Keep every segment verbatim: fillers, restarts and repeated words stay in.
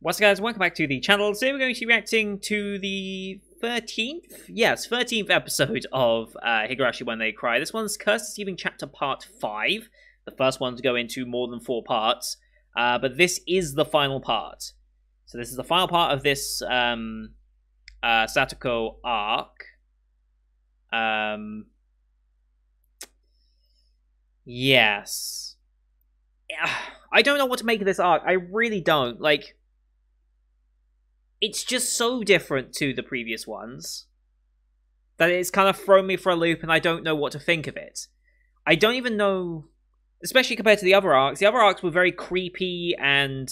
What's up guys, welcome back to the channel. Today we're going to be reacting to the thirteenth, yes, thirteenth episode of uh, Higurashi When They Cry. This one's Curse Deceiving Chapter Part five, the first one to go into more than four parts, uh, but this is the final part. So this is the final part of this um, uh, Satoko arc. Um, yes. I don't know what to make of this arc, I really don't, like... It's just so different to the previous ones that it's kind of thrown me for a loop and I don't know what to think of it. I don't even know, especially compared to the other arcs. The other arcs were very creepy and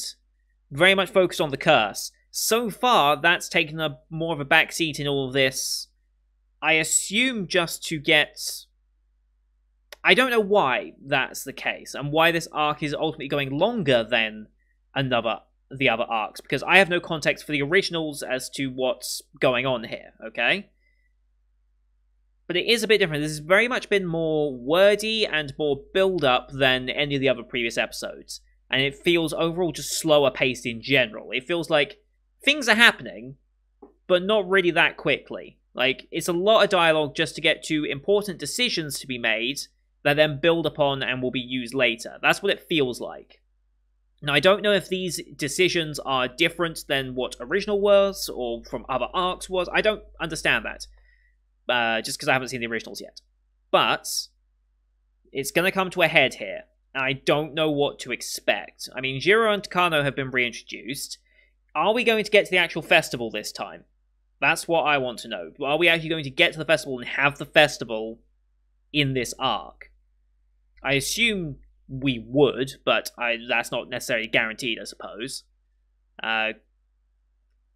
very much focused on the curse. So far, that's taken a more of a backseat in all of this. I assume just to get... I don't know why that's the case and why this arc is ultimately going longer than another the other arcs, because I have no context for the originals as to what's going on here, okay? But it is a bit different. This has very much been more wordy and more build-up than any of the other previous episodes, and it feels overall just slower-paced in general. It feels like things are happening, but not really that quickly. Like, it's a lot of dialogue just to get to important decisions to be made that then build upon and will be used later. That's what it feels like. Now, I don't know if these decisions are different than what original was or from other arcs was. I don't understand that, uh, just because I haven't seen the originals yet. But it's going to come to a head here, and I don't know what to expect. I mean, Jiro and Takano have been reintroduced. Are we going to get to the actual festival this time? That's what I want to know. Are we actually going to get to the festival and have the festival in this arc? I assume... we would, but I, that's not necessarily guaranteed, I suppose. Uh,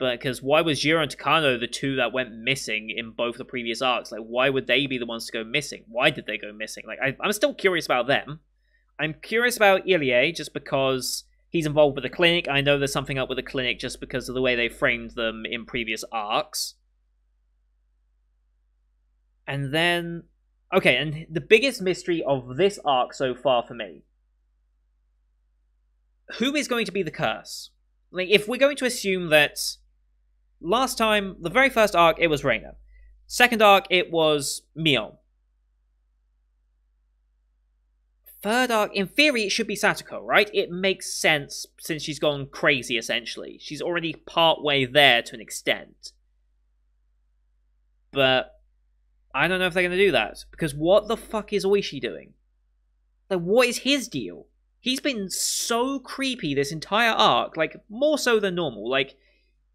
but because why was Jiro and Takano the two that went missing in both the previous arcs? Like, why would they be the ones to go missing? Why did they go missing? Like, I, I'm still curious about them. I'm curious about Irie, just because he's involved with the clinic. I know there's something up with the clinic just because of the way they framed them in previous arcs. And then... okay, and the biggest mystery of this arc so far for me. Who is going to be the curse? Like, if we're going to assume that... last time, the very first arc, it was Rena. Second arc, it was Mion. Third arc, in theory, it should be Satoko, right? It makes sense since she's gone crazy, essentially. She's already partway there to an extent. But... I don't know if they're going to do that, because what the fuck is Oishi doing? Like, what is his deal? He's been so creepy this entire arc, like, more so than normal. Like,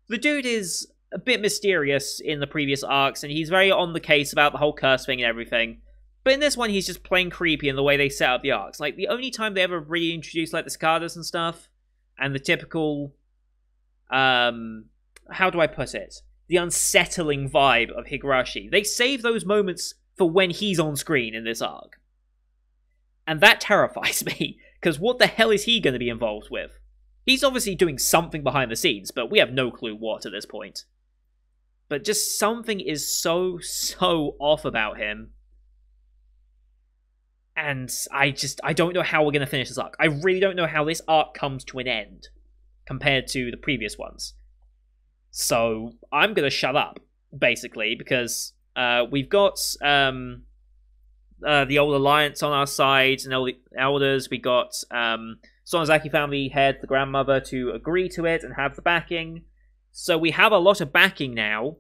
the dude is a bit mysterious in the previous arcs, and he's very on the case about the whole curse thing and everything. But in this one, he's just plain creepy in the way they set up the arcs. Like, the only time they ever reintroduced, like, the cicadas and stuff, and the typical, um, how do I put it? The unsettling vibe of Higurashi. They save those moments for when he's on screen in this arc. And that terrifies me, because what the hell is he going to be involved with? He's obviously doing something behind the scenes, but we have no clue what at this point. But just something is so, so off about him. And I just, I don't know how we're going to finish this arc. I really don't know how this arc comes to an end compared to the previous ones. So I'm going to shut up, basically, because uh, we've got um, uh, the old alliance on our side, and all the elders. We got um, Sonozaki family head, the grandmother, to agree to it and have the backing. So we have a lot of backing now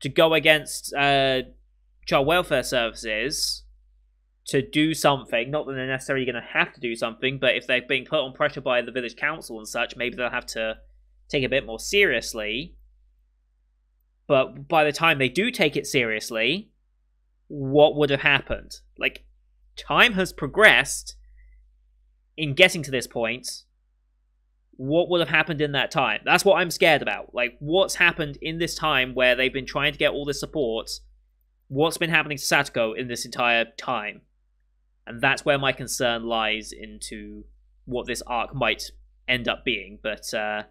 to go against uh, child welfare services to do something. Not that they're necessarily going to have to do something, but if they've been put on pressure by the village council and such, maybe they'll have to... take a bit more seriously. But by the time they do take it seriously, what would have happened? Like, time has progressed in getting to this point. What would have happened in that time? That's what I'm scared about. Like, what's happened in this time where they've been trying to get all this support? What's been happening to Satoko in this entire time? And that's where my concern lies into what this arc might end up being. But uh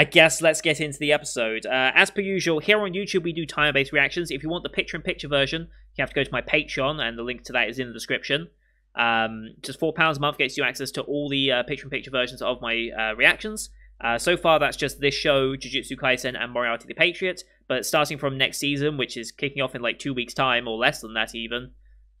I guess let's get into the episode. Uh, as per usual, here on YouTube we do time-based reactions. If you want the picture-in-picture version, you have to go to my Patreon, and the link to that is in the description. Um, just four pounds a month gets you access to all the uh, picture-in-picture versions of my uh, reactions. Uh, so far, that's just this show, Jujutsu Kaisen, and Moriarty the Patriot. But starting from next season, which is kicking off in like two weeks' time, or less than that even,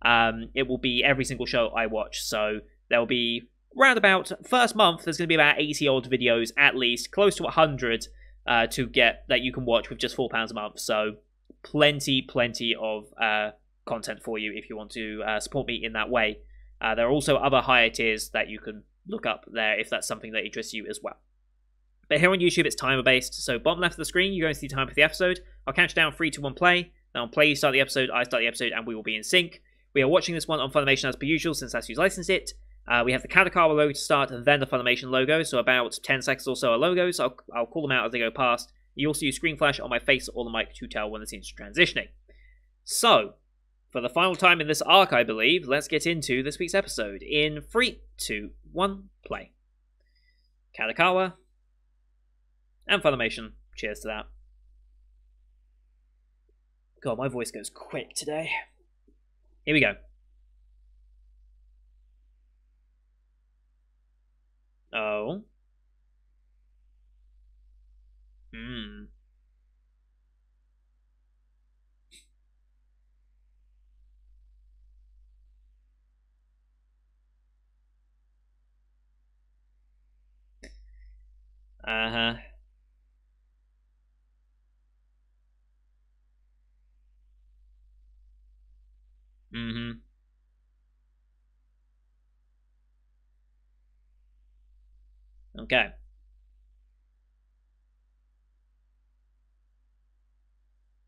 um, it will be every single show I watch. So there will be, round about first month, there's going to be about eighty-odd videos, at least, close to one hundred, uh, to get that you can watch with just four pounds a month. So plenty, plenty of uh, content for you if you want to uh, support me in that way. Uh, there are also other higher tiers that you can look up there if that's something that interests you as well. But here on YouTube, it's timer-based, so bottom left of the screen, you're going to see time for the episode. I'll count you down three, two, one, play. Then on play, you start the episode, I start the episode, and we will be in sync. We are watching this one on Funimation as per usual, since that's who's licensed it. Uh, we have the Kadokawa logo to start, and then the Funimation logo, so about ten seconds or so are logos. I'll, I'll call them out as they go past. You also use screen flash on my face or the mic to tell when the scene's transitioning. So, for the final time in this arc, I believe, let's get into this week's episode. In three, two, one, play. Kadokawa. And Funimation. Cheers to that. God, my voice goes quick today. Here we go. Oh. Hmm. Uh-huh. Mm-hmm. Okay.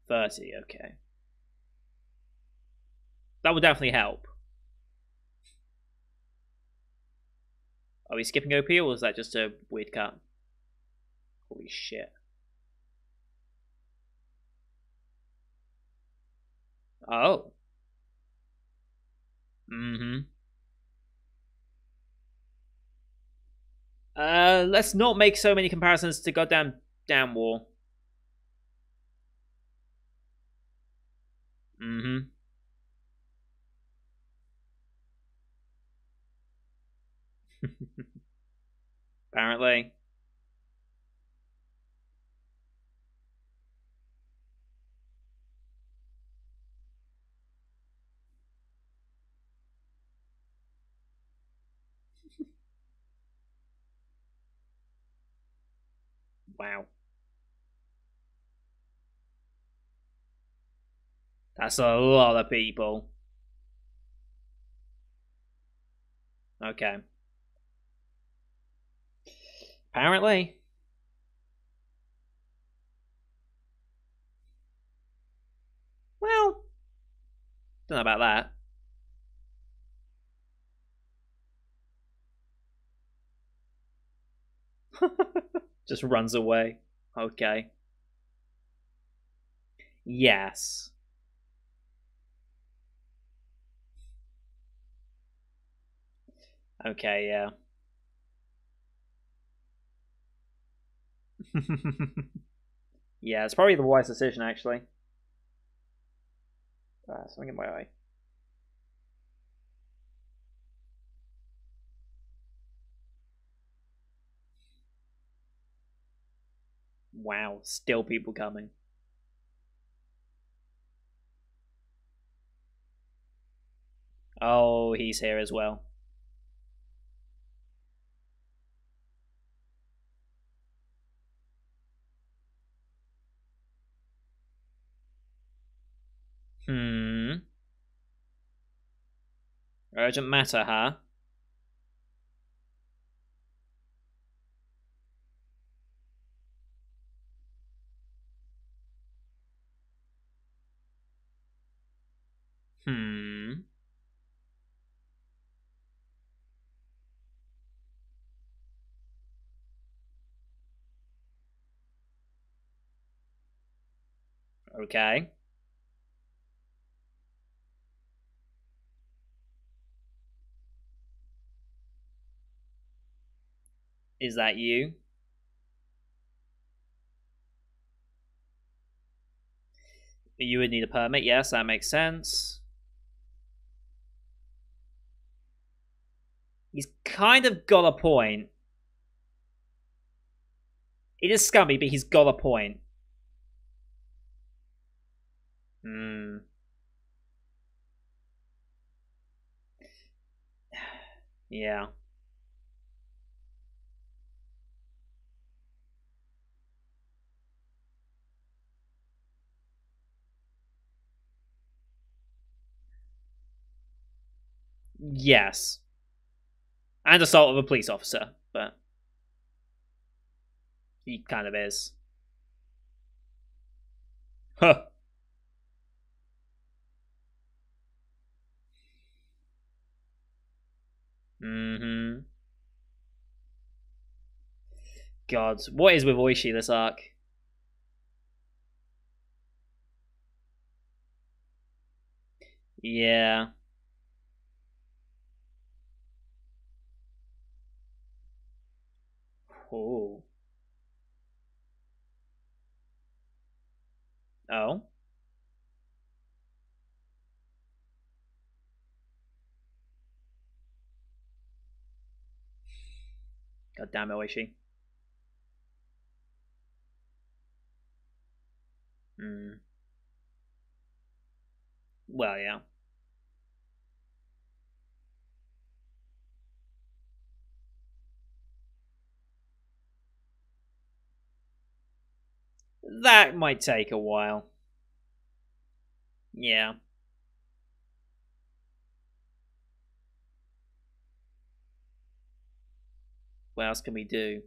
thirty, okay. That would definitely help. Are we skipping O P or is that just a weird cut? Holy shit. Oh. Mm-hmm. Uh, let's not make so many comparisons to goddamn damn war. Mm-hmm. Apparently. Wow. That's a lot of people. Okay. Apparently. Well, don't know about that. Just runs away. Okay. Yes. Okay, yeah. Yeah, it's probably the wise decision, actually. Ah, something in my eye. Wow, still people coming. Oh, he's here as well. Hmm. Urgent matter, huh? Hmm. Okay. Is that you? You would need a permit, yes, that makes sense. He's kind of got a point. It is scummy, but he's got a point. Hmm. Yeah. Yes. And assault of a police officer, but he kind of is. Huh. Mm-hmm. God, what is with Oishi this arc? Yeah. Oh. Oh. God damn it, Oishi. Hmm. Well, yeah. That might take a while. Yeah. What else can we do?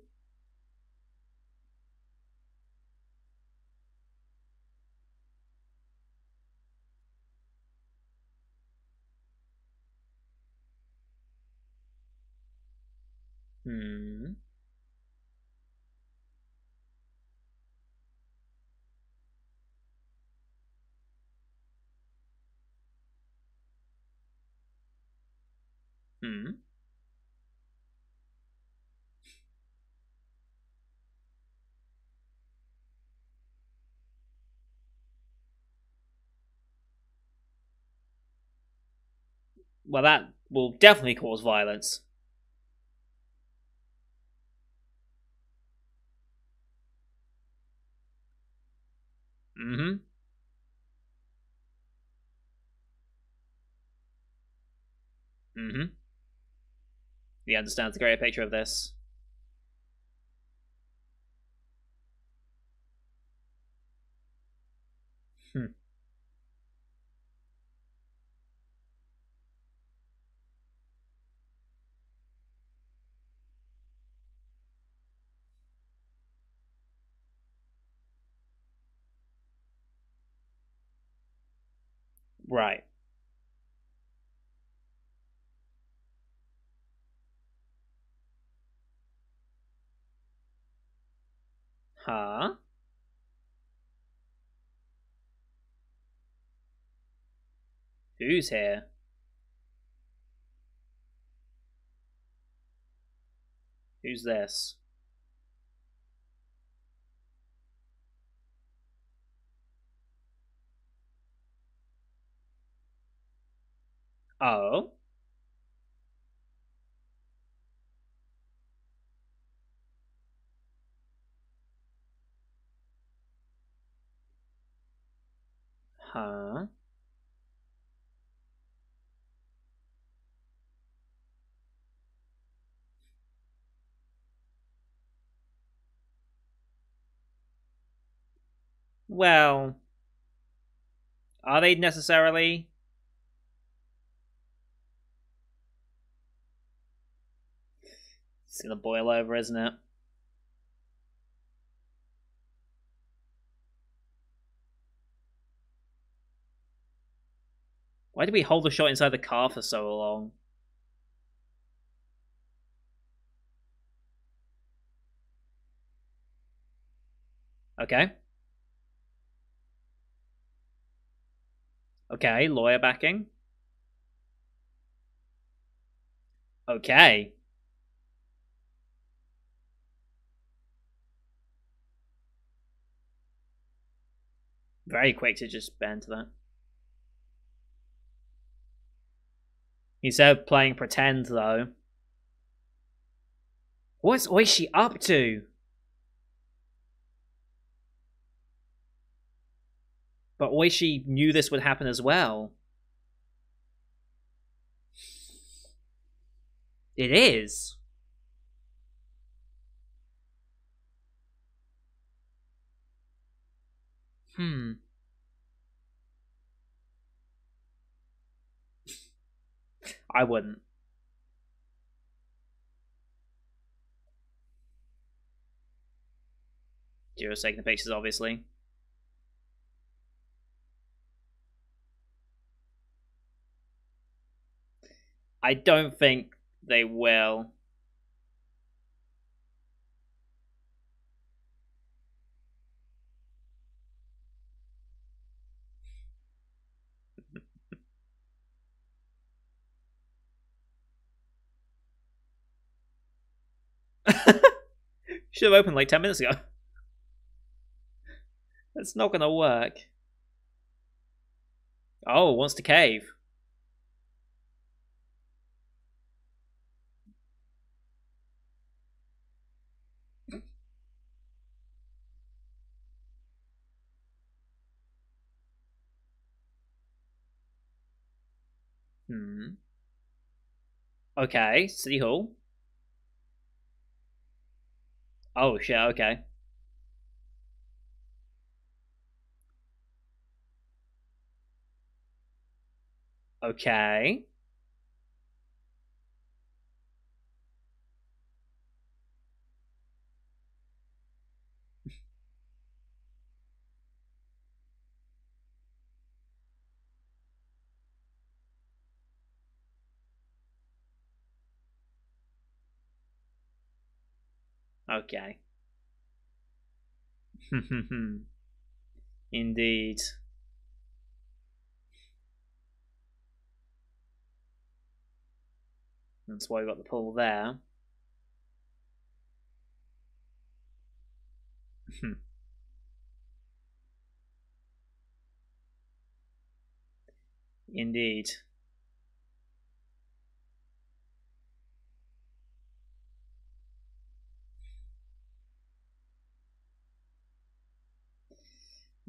Hmm. Hmm. Well, that will definitely cause violence. Mm-hmm. Mm-hmm. He understands the greater picture of this. Hmm. Right. Huh? Who's here? Who's this? Oh? Huh? Well, are they necessarily? It's gonna boil over, isn't it? Why did we hold the shot inside the car for so long? Okay. Okay, lawyer backing. Okay. Very quick to just bend to that. Instead of playing pretend, though. What's Oishi up to? But Oishi knew this would happen as well. It is. Hmm. I wouldn't. Jiro's taking the pictures, obviously. I don't think they will. Should have opened like ten minutes ago. That's not gonna work. Oh, wants to cave. Hmm. Okay, City Hall. Oh shit, okay. Okay. Okay. Indeed. That's why we got the pull there. Indeed.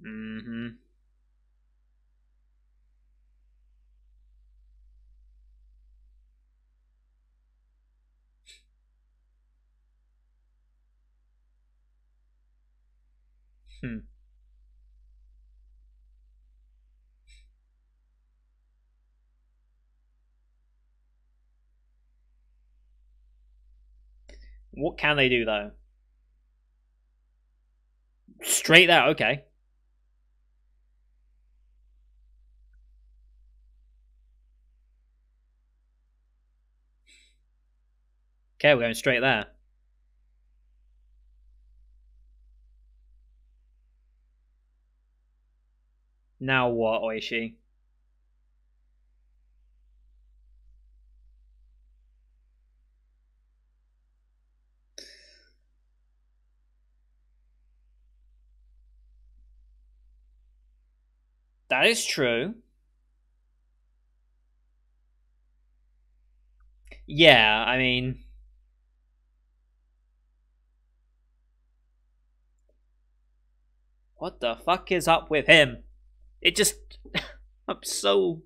Mm-hmm. Hmm. What can they do though? Straight out, okay. Okay, we're going straight there. Now what, Oishi? That is true. Yeah, I mean... what the fuck is up with him? It just... I'm so...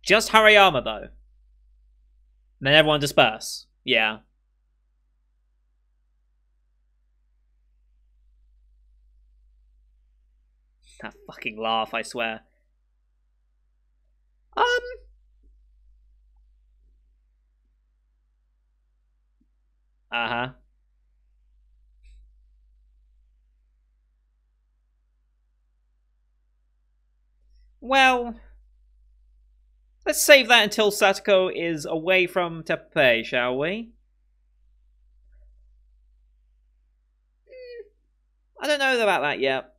just Hariyama, though. And then everyone disperse. Yeah. That fucking laugh, I swear. Um... Uh-huh. Well, let's save that until Satoko is away from Teppei, shall we? I don't know about that yet.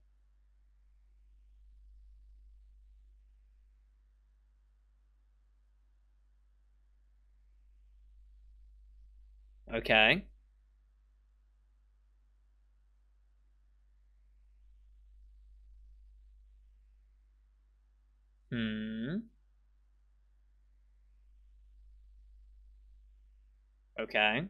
Okay. Hmm. Okay.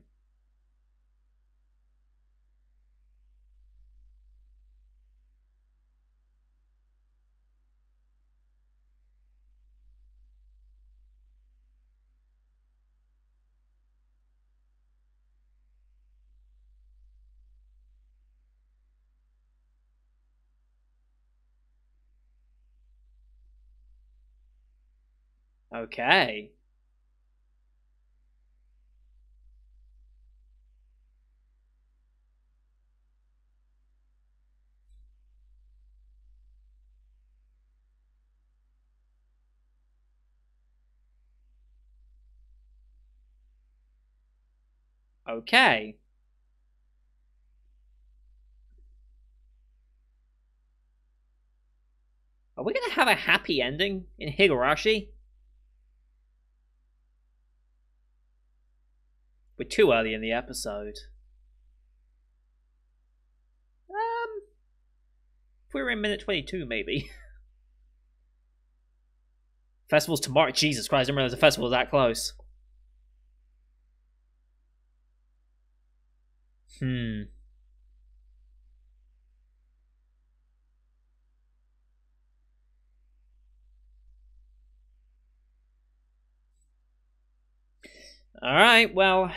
Okay. Okay. Are we going to have a happy ending in Higurashi? We're too early in the episode. Um, if we were in minute twenty-two, maybe. Festival's tomorrow. Jesus Christ, I didn't realize the festival was that close. Hmm. All right, well,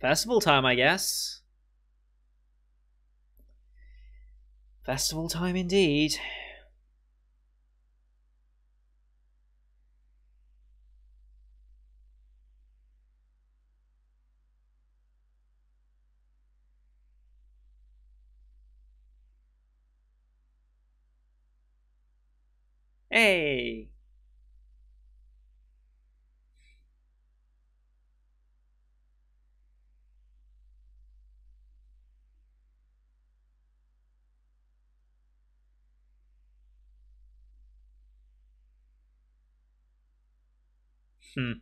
festival time, I guess. Festival time indeed. Hey! Hmm.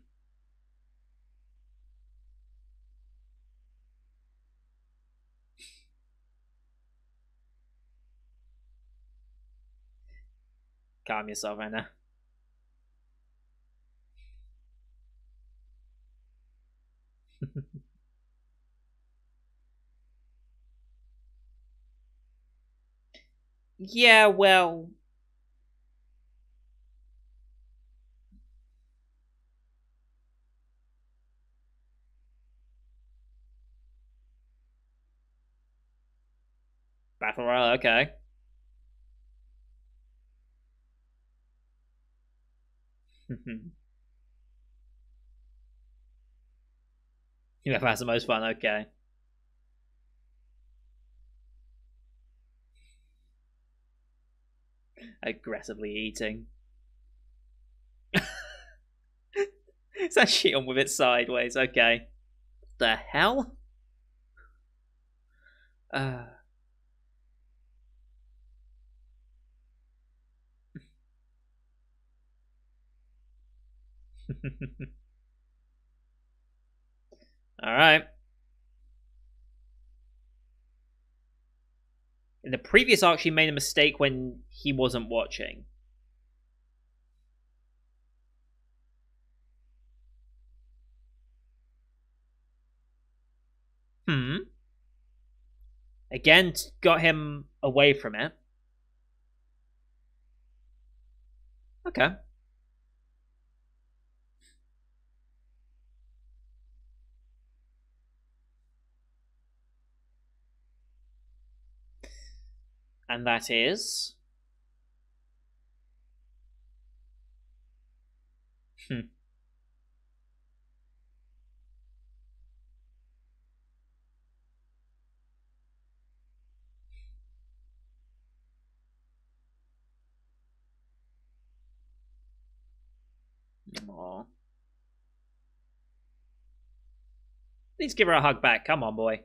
Calm yourself, Rena. Yeah, well... Battle Royale, okay. You have had the most fun, okay. Aggressively eating. It's actually on with it sideways, okay. The hell? Uh All right. In the previous arc, she made a mistake when he wasn't watching. Hmm. Again, got him away from it. Okay. And that is... Hmm. Aww. Please give her a hug back. Come on, boy.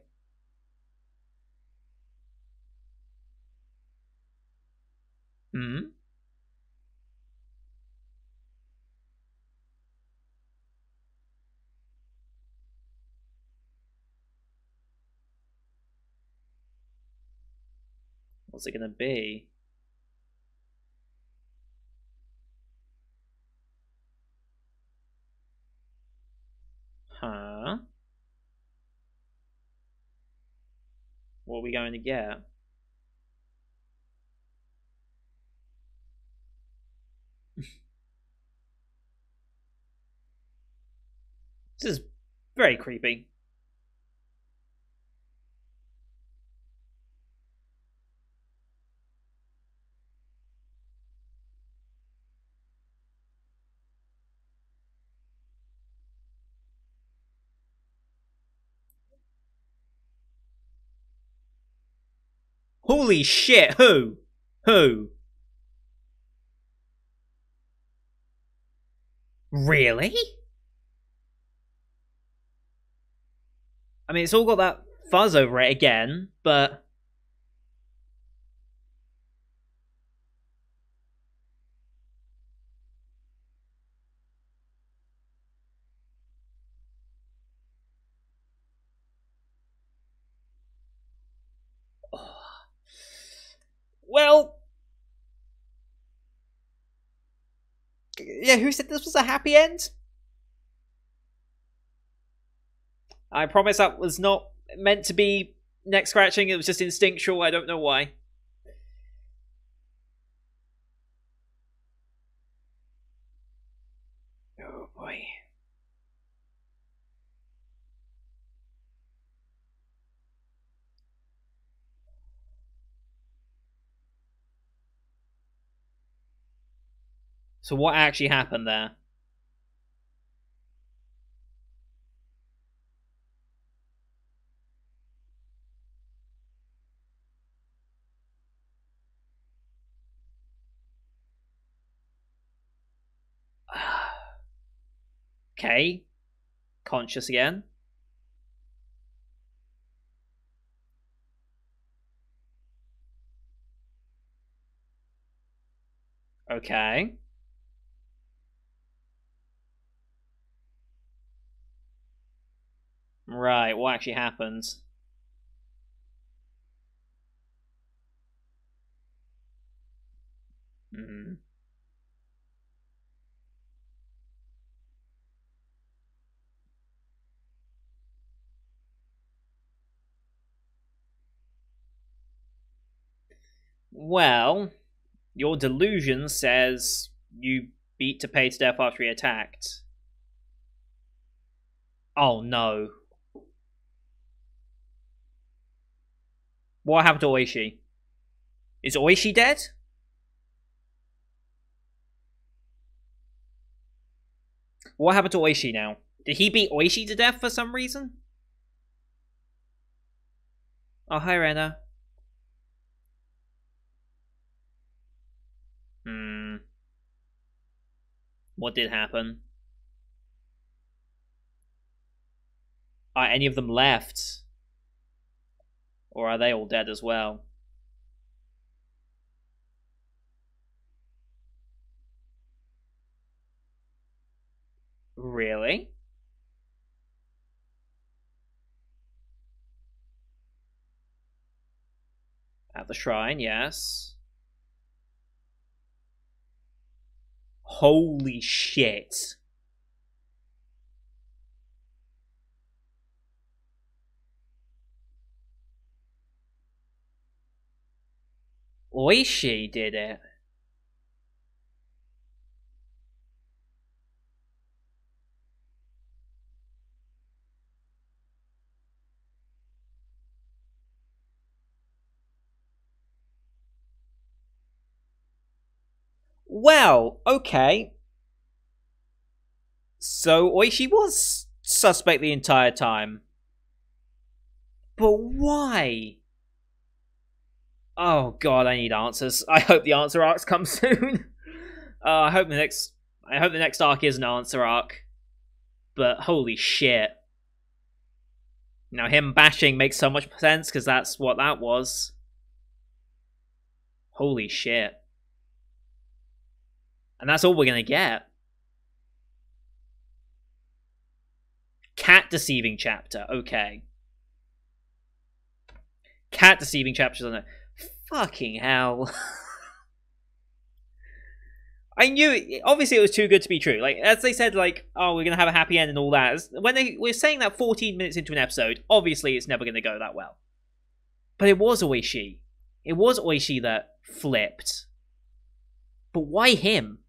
Hmm. What's it gonna be? Huh? What are we going to get? This is very creepy. Holy shit, who? Who? Really? I mean, it's all got that fuzz over it again, but... Well, yeah, who said this was a happy end? I promise that was not meant to be neck scratching. It was just instinctual. I don't know why. Oh, boy. So what actually happened there? Okay. Conscious again. Okay. Right, what actually happens? Mm-hmm. Well, your delusion says you beat Teppei to death after he attacked. Oh no. What happened to Oishi? Is Oishi dead? What happened to Oishi now? Did he beat Oishi to death for some reason? Oh, hi, Rena. Hmm. What did happen? Are any of them left? Or are they all dead as well? Really? At the shrine, yes. Holy shit. Oishi did it. Well, okay. So Oishi was suspect the entire time. But why? Oh god, I need answers. I hope the answer arcs come soon. uh, I hope the next, I hope the next arc is an answer arc. But holy shit! Now him bashing makes so much sense because that's what that was. Holy shit! And that's all we're gonna get. Cat Deceiving Chapter. Okay. Cat Deceiving Chapters on it. Fucking hell. I knew it, obviously it was too good to be true. Like, as they said, like, oh, we're going to have a happy end and all that. When they were saying that fourteen minutes into an episode, obviously it's never going to go that well. But it was Oishi. It was Oishi that flipped. But why him?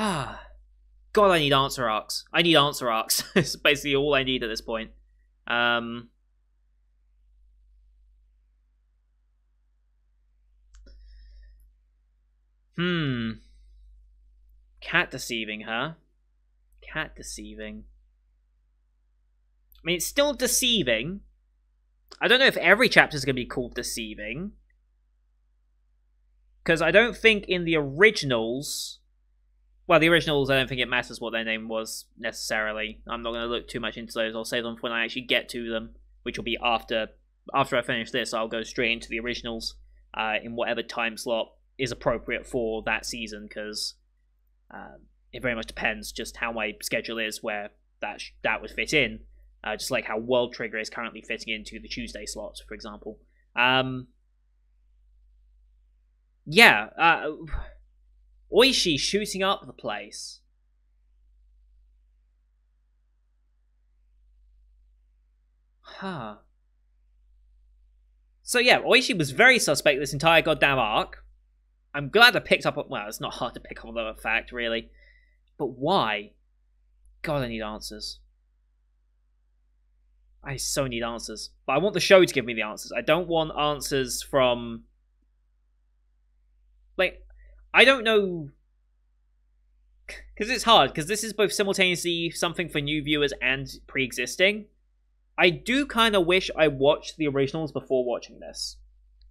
Ah, god, I need answer arcs. I need answer arcs. It's basically all I need at this point. Um, hmm. Cat deceiving her. Cat deceiving. I mean, it's still deceiving. I don't know if every chapter is going to be called deceiving. Because I don't think in the originals... Well, the originals, I don't think it matters what their name was, necessarily. I'm not going to look too much into those. I'll save them for when I actually get to them, which will be after after I finish this. I'll go straight into the originals uh, in whatever time slot is appropriate for that season, because um, it very much depends just how my schedule is, where that, sh that would fit in. Uh, just like how World Trigger is currently fitting into the Tuesday slots, for example. Um, yeah, uh, Oishi shooting up the place. Huh. So yeah, Oishi was very suspect this entire goddamn arc. I'm glad I picked up on... Well, it's not hard to pick up on that fact, really. But why? God, I need answers. I so need answers. But I want the show to give me the answers. I don't want answers from... Like, I don't know... Because it's hard, because this is both simultaneously something for new viewers and pre-existing. I do kind of wish I watched the originals before watching this.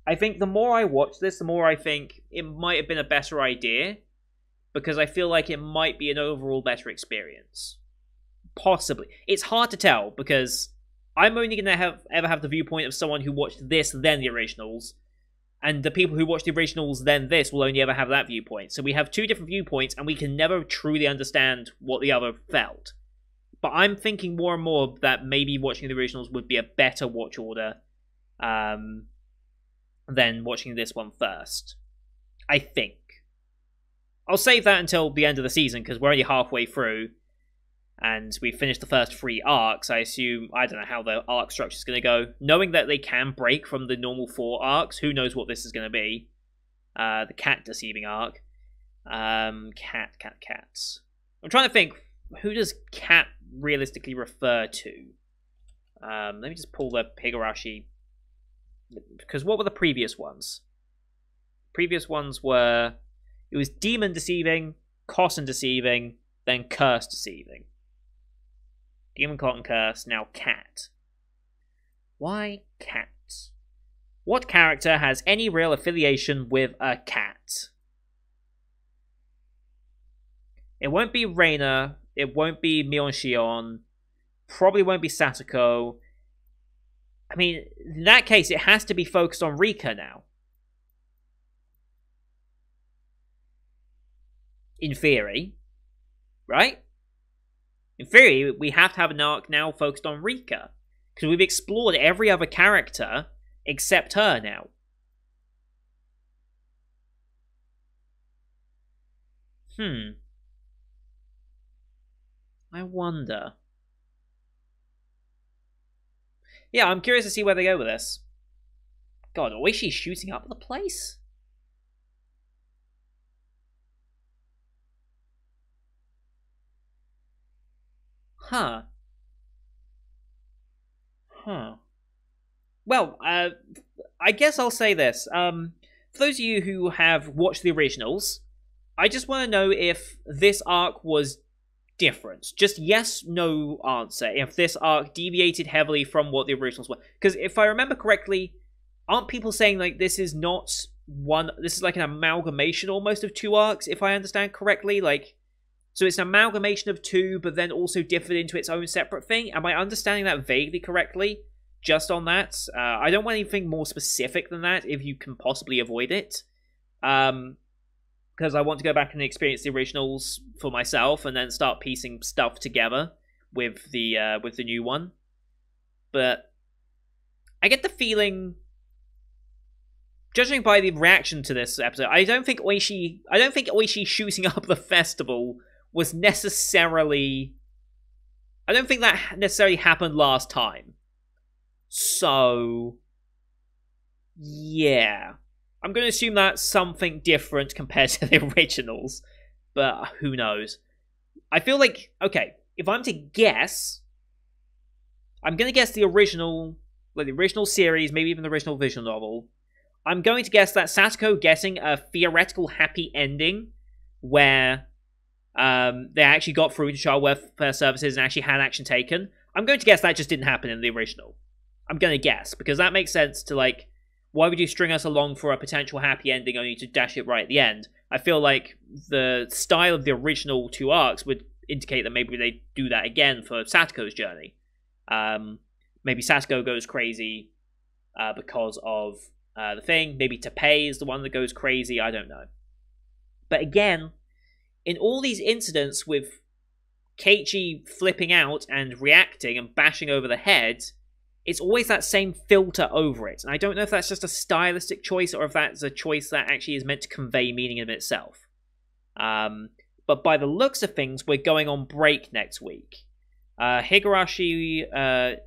I think the more I watch this, the more I think it might have been a better idea. Because I feel like it might be an overall better experience. Possibly. It's hard to tell, because... I'm only going to have ever have the viewpoint of someone who watched this, then the originals. And the people who watched the originals, then this, will only ever have that viewpoint. So we have two different viewpoints, and we can never truly understand what the other felt. But I'm thinking more and more that maybe watching the originals would be a better watch order um, than watching this one first. I think. I'll save that until the end of the season, because we're only halfway through. And we finished the first three arcs. I assume, I don't know how the arc structure is going to go. Knowing that they can break from the normal four arcs, who knows what this is going to be. Uh, the cat deceiving arc. Um, cat, cat, cats. I'm trying to think, who does cat realistically refer to? Um, let me just pull the Higurashi. Because what were the previous ones? Previous ones were... It was demon deceiving, Kosen deceiving, then curse deceiving. Demon, Cotton, Curse, now Cat. Why Cat? What character has any real affiliation with a cat? It won't be Rena. It won't be Mion Shion. Probably won't be Satoko. I mean, in that case, it has to be focused on Rika now. In theory. Right? In theory, we have to have an arc now focused on Rika. Because we've explored every other character except her now. Hmm. I wonder. Yeah, I'm curious to see where they go with this. God, Oishi's shooting up the place? Huh. Huh. Well, uh, I guess I'll say this. Um, for those of you who have watched the originals, I just want to know if this arc was different. Just yes, no answer. If this arc deviated heavily from what the originals were. Because if I remember correctly, aren't people saying, like, this is not one... This is like an amalgamation almost of two arcs, if I understand correctly? Like... So it's an amalgamation of two, but then also differed into its own separate thing. Am I understanding that vaguely correctly? Just on that? Uh, I don't want anything more specific than that, if you can possibly avoid it. Um, because I want to go back and experience the originals for myself, and then start piecing stuff together with the, uh, with the new one. But I get the feeling... Judging by the reaction to this episode, I don't think Oishi... I don't think Oishi shooting up the festival... was necessarily... I don't think that necessarily happened last time. So... Yeah. I'm going to assume that's something different compared to the originals. But who knows. I feel like... Okay, if I'm to guess... I'm going to guess the original... Like the original series, maybe even the original visual novel. I'm going to guess that Satoko getting a theoretical happy ending... Where... Um, they actually got through to child welfare services and actually had action taken. I'm going to guess that just didn't happen in the original. I'm going to guess, because that makes sense to, like, why would you string us along for a potential happy ending only to dash it right at the end? I feel like the style of the original two arcs would indicate that maybe they do that again for Satoko's journey. Um, maybe Satoko goes crazy uh, because of uh, the thing. Maybe Teppei is the one that goes crazy. I don't know. But again, in all these incidents with Keiichi flipping out and reacting and bashing over the head, it's always that same filter over it. And I don't know if that's just a stylistic choice or if that's a choice that actually is meant to convey meaning in itself. Um, but by the looks of things, we're going on break next week. Uh, Higurashi, uh,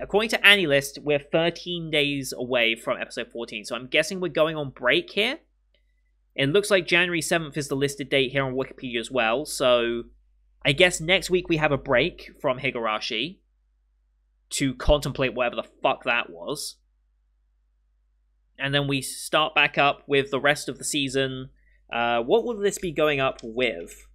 according to AniList, we're thirteen days away from episode fourteen. So I'm guessing we're going on break here. It looks like January seventh is the listed date here on Wikipedia as well. So I guess next week we have a break from Higurashi to contemplate whatever the fuck that was. And then we start back up with the rest of the season. Uh, what will this be going up with?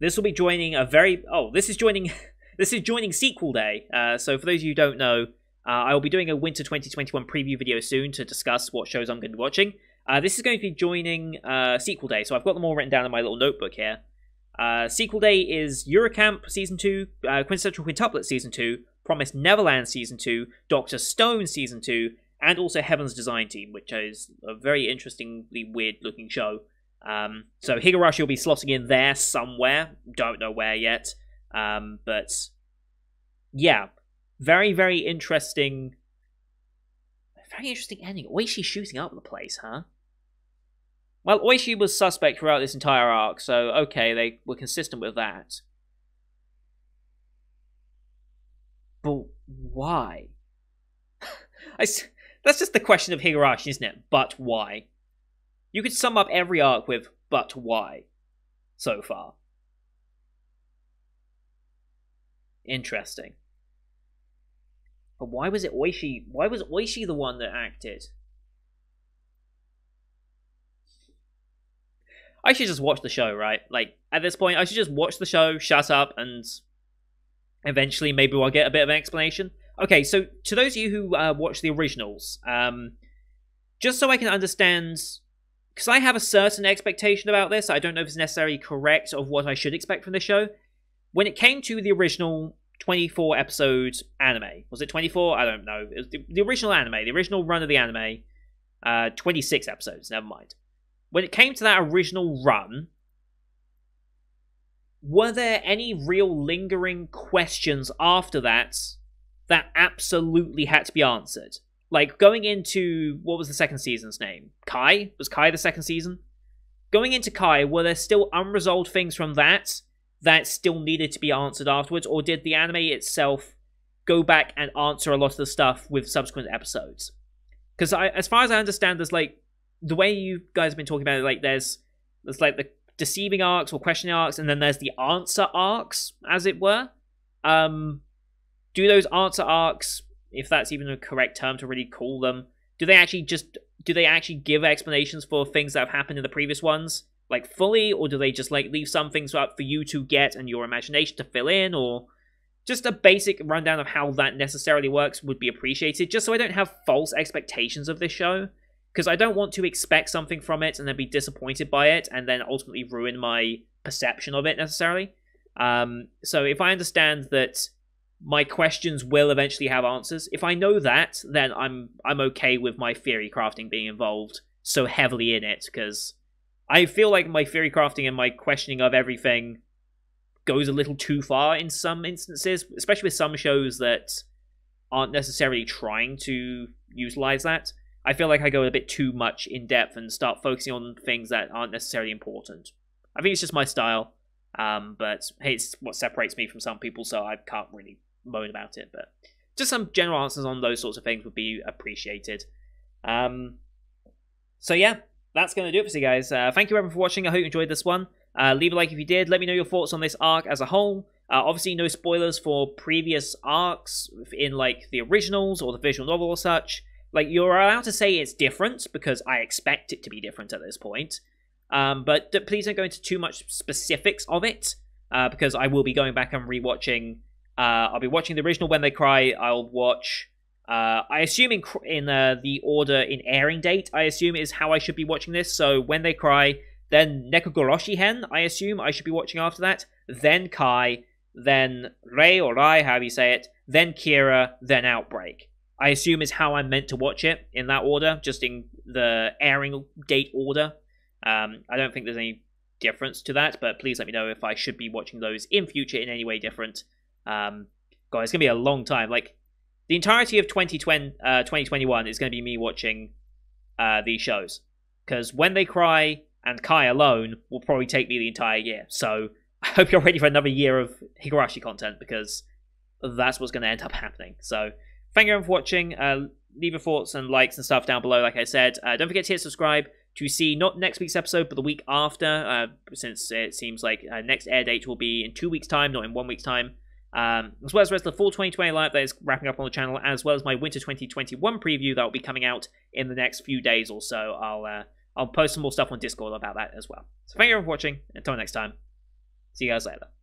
This will be joining a very... Oh, this is joining... this is joining Sequel Day. Uh, so for those of you who don't know, uh, I will be doing a Winter twenty twenty-one preview video soon to discuss what shows I'm going to be watching. Uh, this is going to be joining uh, Sequel Day. So I've got them all written down in my little notebook here. Uh, Sequel Day is Eurocamp Season two, uh, Quintessential Quintuplets Season two, Promised Neverland Season two, Doctor Stone Season two, and also Heaven's Design Team, which is a very interestingly weird-looking show. Um, so Higurashi will be slotting in there somewhere. Don't know where yet. Um, but, yeah. Very, very interesting... Very interesting ending. Oishi shooting up the place, huh? Well, Oishi was suspect throughout this entire arc, so okay, they were consistent with that. But why? I, that's just the question of Higurashi, isn't it? But why? You could sum up every arc with, but why? So far. Interesting. But why was it Oishi? Why was Oishi the one that acted? I should just watch the show, right? Like, at this point, I should just watch the show, shut up, and eventually maybe we'll get a bit of an explanation. Okay, so to those of you who uh, watch the originals, um, just so I can understand, because I have a certain expectation about this, I don't know if it's necessarily correct of what I should expect from this show. When it came to the original twenty-four episode anime, was it twenty-four? I don't know. It was the, the original anime, the original run of the anime, uh, twenty-six episodes, never mind. When it came to that original run, were there any real lingering questions after that that absolutely had to be answered? Like, going into... What was the second season's name? Kai? Was Kai the second season? Going into Kai, were there still unresolved things from that that still needed to be answered afterwards? Or did the anime itself go back and answer a lot of the stuff with subsequent episodes? Because as far as I understand, there's like... the way you guys have been talking about it, like, there's there's like the deceiving arcs or questioning arcs, and then there's the answer arcs, as it were. Um, do those answer arcs, if that's even a correct term to really call them, do they actually just do they actually give explanations for things that have happened in the previous ones, like, fully, or do they just, like, leave some things up for you to get and your imagination to fill in? Or just a basic rundown of how that necessarily works would be appreciated, just so I don't have false expectations of this show. Because I don't want to expect something from it and then be disappointed by it and then ultimately ruin my perception of it necessarily. Um, so if I understand that my questions will eventually have answers, if I know that, then I'm I'm okay with my theory crafting being involved so heavily in it. Because I feel like my theory crafting and my questioning of everything goes a little too far in some instances, especially with some shows that aren't necessarily trying to utilize that. I feel like I go a bit too much in depth and start focusing on things that aren't necessarily important. I think it's just my style, um, but hey, it's what separates me from some people, so I can't really moan about it. But just some general answers on those sorts of things would be appreciated. Um, so yeah, that's going to do it for you guys. Uh, thank you everyone for watching. I hope you enjoyed this one. Uh, leave a like if you did. Let me know your thoughts on this arc as a whole. Uh, obviously, no spoilers for previous arcs in, like, the originals or the visual novel or such. Like, you're allowed to say it's different, because I expect it to be different at this point. Um, but d please don't go into too much specifics of it, uh, because I will be going back and rewatching. Uh, I'll be watching the original When They Cry. I'll watch. Uh, I assume in in uh, the order in airing date. I assume is how I should be watching this. So When They Cry, then Nekogoroshi Hen. I assume I should be watching after that. Then Kai, then Rei or Rai, however you say it. Then Kira, then Outbreak. I assume is how I'm meant to watch it in that order, just in the airing date order. Um, I don't think there's any difference to that, but please let me know if I should be watching those in future in any way different. Um, God, it's going to be a long time. Like, the entirety of twenty twenty, uh, twenty twenty-one is going to be me watching uh, these shows. Because When They Cry and Kai alone will probably take me the entire year. So I hope you're ready for another year of Higurashi content, because that's what's going to end up happening. So thank you everyone for watching. Uh, leave your thoughts and likes and stuff down below, like I said. Uh, don't forget to hit subscribe to see not next week's episode, but the week after, uh, since it seems like uh, next air date will be in two weeks' time, not in one week's time. Um, as well as the rest of the fall twenty twenty live that is wrapping up on the channel, as well as my winter twenty twenty-one preview that will be coming out in the next few days or so. I'll, uh, I'll post some more stuff on Discord about that as well. So thank you everyone for watching. Until next time, see you guys later.